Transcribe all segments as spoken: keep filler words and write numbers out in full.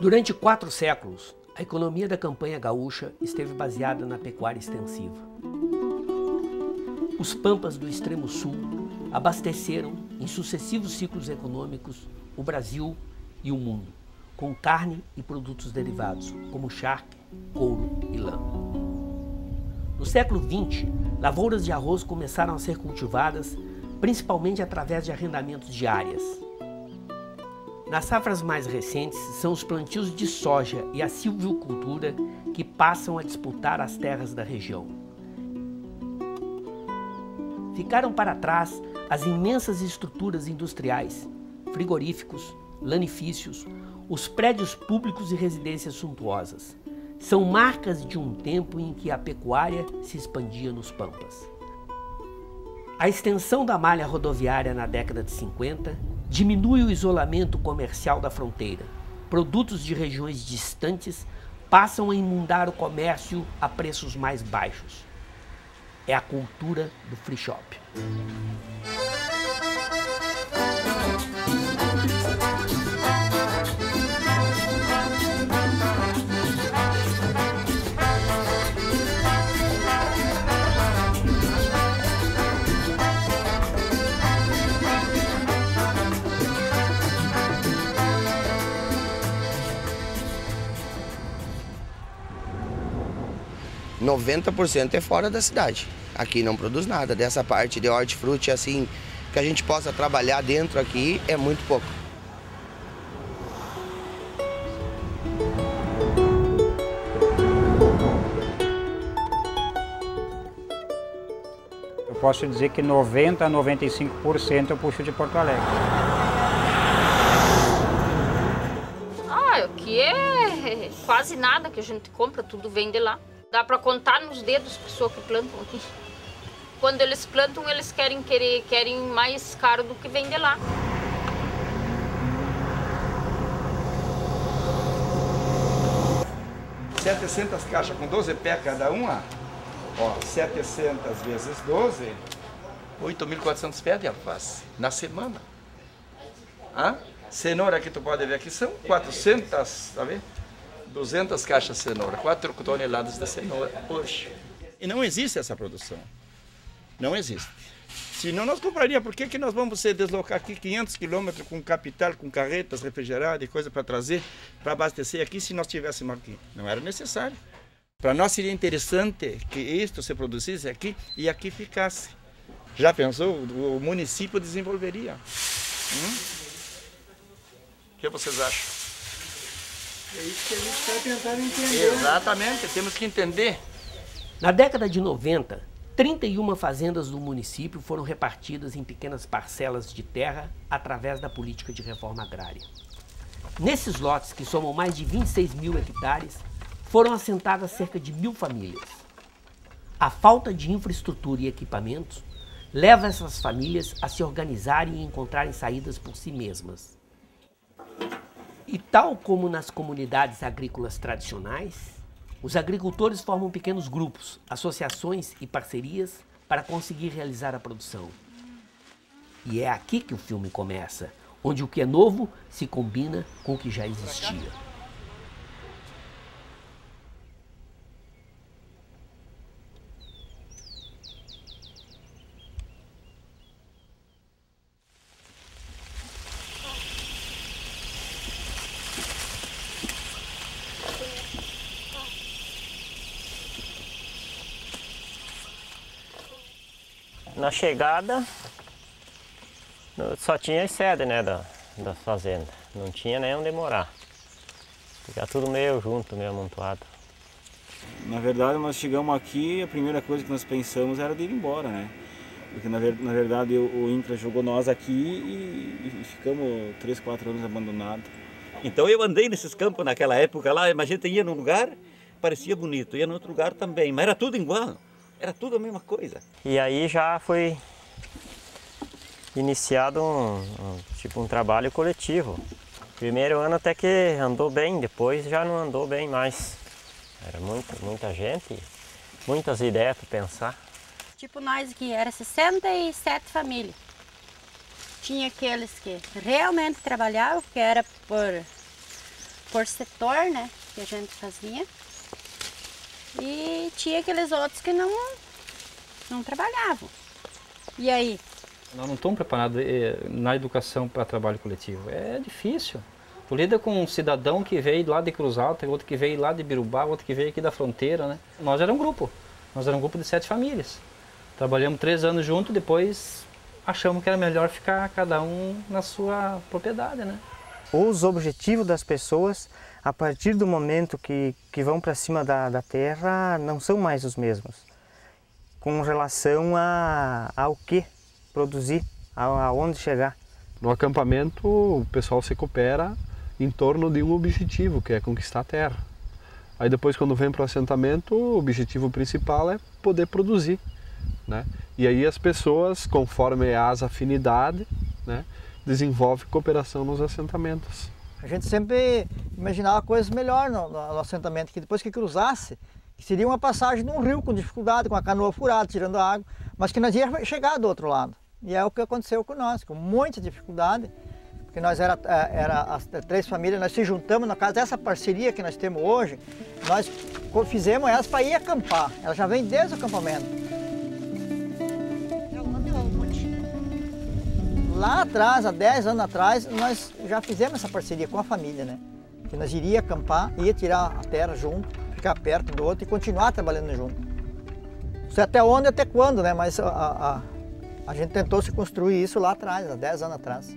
Durante quatro séculos, a economia da Campanha gaúcha esteve baseada na pecuária extensiva. Os pampas do extremo sul abasteceram, em sucessivos ciclos econômicos, o Brasil e o mundo, com carne e produtos derivados, como charque, couro e lã. No século vinte, lavouras de arroz começaram a ser cultivadas, principalmente através de arrendamentos de áreas. Nas safras mais recentes, são os plantios de soja e a silvicultura que passam a disputar as terras da região. Ficaram para trás as imensas estruturas industriais, frigoríficos, lanifícios, os prédios públicos e residências suntuosas. São marcas de um tempo em que a pecuária se expandia nos pampas. A extensão da malha rodoviária na década de cinquenta diminui o isolamento comercial da fronteira. Produtos de regiões distantes passam a inundar o comércio a preços mais baixos. É a cultura do free shop. noventa por cento é fora da cidade. Aqui não produz nada. Dessa parte de hortifruti, assim, que a gente possa trabalhar dentro aqui, é muito pouco. Eu posso dizer que noventa a noventa e cinco por cento eu puxo de Porto Alegre. Ah, aqui é quase nada que a gente compra, tudo vem de lá. Dá para contar nos dedos as pessoas que plantam aqui. Quando eles plantam, eles querem, querer, querem mais caro do que vende lá. setecentas caixas com doze pés cada uma, ó, setecentas vezes doze, oito mil e quatrocentos pés de alface na semana. Ah, cenoura que tu pode ver aqui são quatrocentas, sabe? duzentas caixas de cenoura, quatro toneladas de cenoura hoje. E não existe essa produção. Não existe. Senão nós compraríamos. Por que, que nós vamos se deslocar aqui quinhentos quilômetros com capital, com carretas refrigeradas e coisa para trazer, para abastecer aqui se nós tivéssemos aqui? Não era necessário. Para nós seria interessante que isto se produzisse aqui e aqui ficasse. Já pensou? O município desenvolveria. Hum? O que vocês acham? É isso que a gente está tentando entender. Exatamente, temos que entender. Na década de noventa, trinta e uma fazendas do município foram repartidas em pequenas parcelas de terra através da política de reforma agrária. Nesses lotes, que somam mais de vinte e seis mil hectares, foram assentadas cerca de mil famílias. A falta de infraestrutura e equipamentos leva essas famílias a se organizarem e encontrarem saídas por si mesmas. E tal como nas comunidades agrícolas tradicionais, os agricultores formam pequenos grupos, associações e parcerias para conseguir realizar a produção. E é aqui que o filme começa, onde o que é novo se combina com o que já existia. Na chegada, só tinha as sedes, né, da, da fazenda, não tinha nem onde morar. Ficar tudo meio junto, meio amontoado. Na verdade, nós chegamos aqui, a primeira coisa que nós pensamos era de ir embora, né? Porque, na, ver, na verdade, o, o INCRA jogou nós aqui e, e ficamos três, quatro anos abandonados. Então eu andei nesses campos naquela época lá, mas a gente ia num lugar, parecia bonito, ia em outro lugar também, mas era tudo igual. Era tudo a mesma coisa. E aí já foi iniciado um, um, tipo um trabalho coletivo. Primeiro ano até que andou bem, depois já não andou bem mais. Era muito, muita gente, muitas ideias para pensar. Tipo nós aqui, era sessenta e sete famílias. Tinha aqueles que realmente trabalhavam, que era por, por setor, né, que a gente fazia. E tinha aqueles outros que não, não trabalhavam. E aí? Nós não estamos preparados na educação para trabalho coletivo. É difícil. Tu lida com um cidadão que veio lá de Cruz Alta, outro que veio lá de Birubá, outro que veio aqui da fronteira, né? Nós era um grupo. Nós era um grupo de sete famílias. Trabalhamos três anos juntos, depois achamos que era melhor ficar cada um na sua propriedade, né? Os objetivos das pessoas, a partir do momento que, que vão para cima da, da terra, não são mais os mesmos. Com relação a, ao que produzir, a, aonde chegar. No acampamento, o pessoal se coopera em torno de um objetivo, que é conquistar a terra. Aí depois, quando vem para o assentamento, o objetivo principal é poder produzir, né? E aí as pessoas, conforme as afinidades, né, desenvolvem cooperação nos assentamentos. A gente sempre imaginava coisas melhores no, no assentamento, que depois que cruzasse, que seria uma passagem num rio com dificuldade, com a canoa furada, tirando a água, mas que nós ia chegar do outro lado. E é o que aconteceu com nós, com muita dificuldade. Porque nós era, era as três famílias, nós se juntamos, no caso dessa parceria que nós temos hoje, nós fizemos elas para ir acampar. Ela já vem desde o acampamento. Lá atrás, há dez anos atrás, nós já fizemos essa parceria com a família, né? Que nós iria acampar, ia tirar a terra junto, ficar perto do outro e continuar trabalhando junto. Não sei até onde, até quando, né? Mas a, a, a gente tentou se construir isso lá atrás, há dez anos atrás.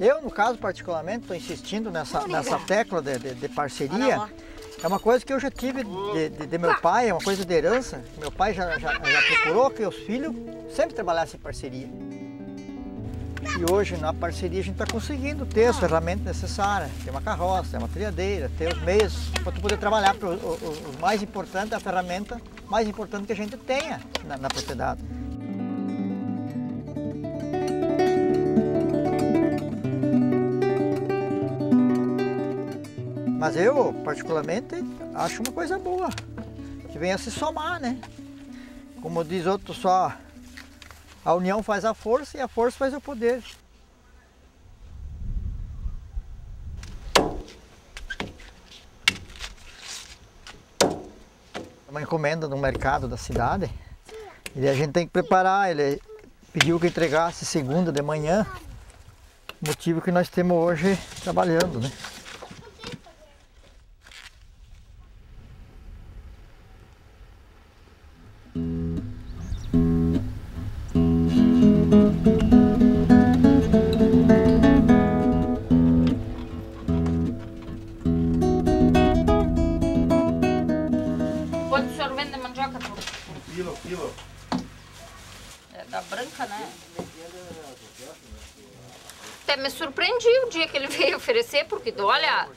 Eu, no caso, particularmente, estou insistindo nessa, nessa tecla de, de, de parceria. É uma coisa que eu já tive de, de, de meu pai, é uma coisa de herança. Meu pai já, já, já procurou que os filhos sempre trabalhassem em parceria. E hoje, na parceria, a gente está conseguindo ter as ferramentas necessárias. Ter uma carroça, ter uma trilhadeira, ter os meios para tu poder trabalhar. Pro, o, o mais importante, a ferramenta mais importante que a gente tenha na, na propriedade. Mas eu, particularmente, acho uma coisa boa, que venha se somar, né? Como diz outro só, a união faz a força e a força faz o poder. Uma encomenda no mercado da cidade, e a gente tem que preparar, ele pediu que entregasse segunda de manhã, motivo que nós temos hoje trabalhando, né? Quanto o senhor vende de mandioca? Um quilo, um quilo. É da branca, né? Até me surpreendi o dia que ele veio oferecer, porque, olha,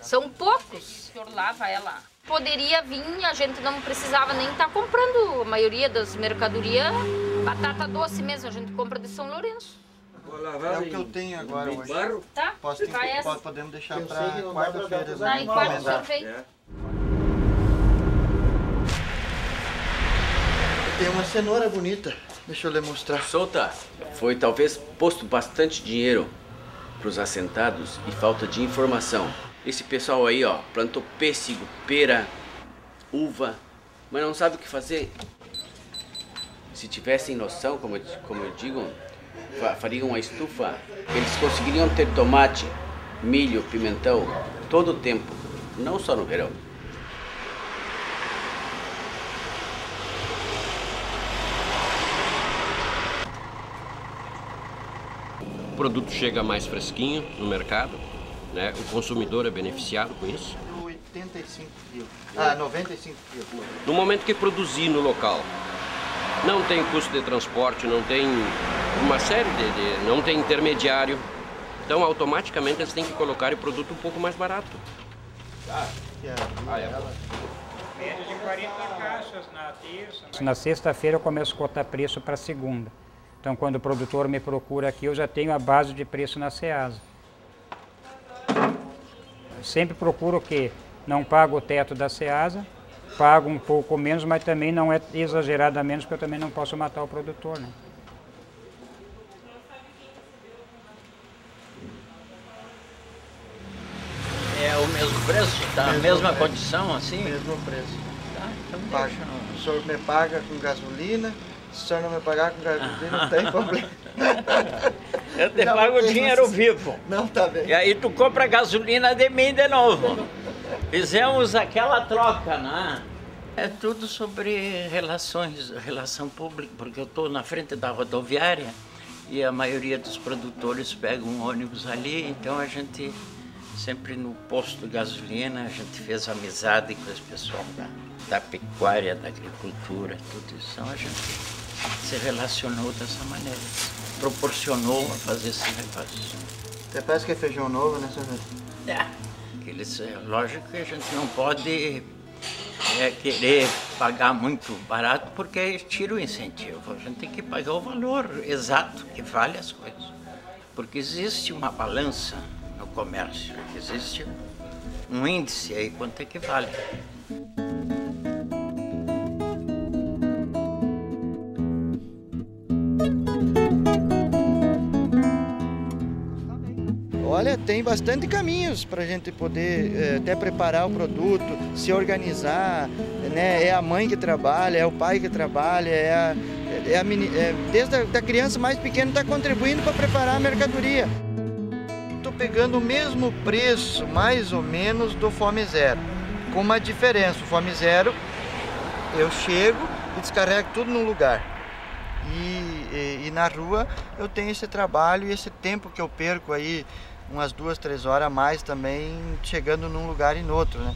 são poucos. O senhor lava ela. Poderia vir, a gente não precisava nem estar comprando. A maioria das mercadorias, batata doce mesmo, a gente compra de São Lourenço. É o que eu tenho agora hoje. Tá? Posso ter, pode, podemos deixar para quarta-feira. Tá, em quarta-feira. Tem uma cenoura bonita, deixa eu lhe mostrar. Solta! Foi talvez posto bastante dinheiro para os assentados e falta de informação. Esse pessoal aí, ó, plantou pêssego, pera, uva, mas não sabe o que fazer. Se tivessem noção, como eu, como eu digo, fariam uma estufa. Eles conseguiriam ter tomate, milho, pimentão, todo o tempo, não só no verão. O produto chega mais fresquinho no mercado. Né? O consumidor é beneficiado com isso? oitenta e cinco quilos. Ah, noventa e cinco quilos. No momento que produzir no local, não tem custo de transporte, não tem uma série de, de... não tem intermediário. Então, automaticamente, eles têm que colocar o produto um pouco mais barato. Ah, ah é bom. Vende quarenta caixas na terça. Na sexta-feira eu começo a cotar preço para segunda. Então, quando o produtor me procura aqui, eu já tenho a base de preço na Ceasa. Sempre procuro o quê? Não pago o teto da Ceasa, pago um pouco menos, mas também não é exagerado a menos, porque eu também não posso matar o produtor, né? É o mesmo preço? Tá? Mesmo a mesma preço. Condição assim? Mesmo preço. Tá, então paga. Deixa, não. O senhor me paga com gasolina, se o senhor não me pagar com gasolina, não tem problema. Eu te não, pago o dinheiro não, vivo. Não, tá bem. E aí tu compra gasolina de mim de novo. Fizemos aquela troca, né? É tudo sobre relações, relação pública, porque eu estou na frente da rodoviária e a maioria dos produtores pega um ônibus ali, então a gente sempre no posto de gasolina, a gente fez amizade com esse pessoal da, da pecuária, da agricultura, tudo isso, então a gente se relacionou dessa maneira, proporcionou a fazer esse negócio. Até parece que é feijão novo, né, senhor? É, aqueles, é lógico que a gente não pode... É querer pagar muito barato porque tira o incentivo. A gente tem que pagar o valor exato que vale as coisas. Porque existe uma balança no comércio, existe um índice aí, quanto é que vale. Olha, tem bastante caminhos para a gente poder é, até preparar o produto, se organizar, né? É a mãe que trabalha, é o pai que trabalha, é a, é a meni, é, desde a da criança mais pequena está contribuindo para preparar a mercadoria. Estou pegando o mesmo preço, mais ou menos, do Fome Zero, com uma diferença. O Fome Zero, eu chego e descarrego tudo num lugar. E, e, e na rua eu tenho esse trabalho e esse tempo que eu perco aí, umas duas, três horas a mais também, chegando num lugar e no outro, né?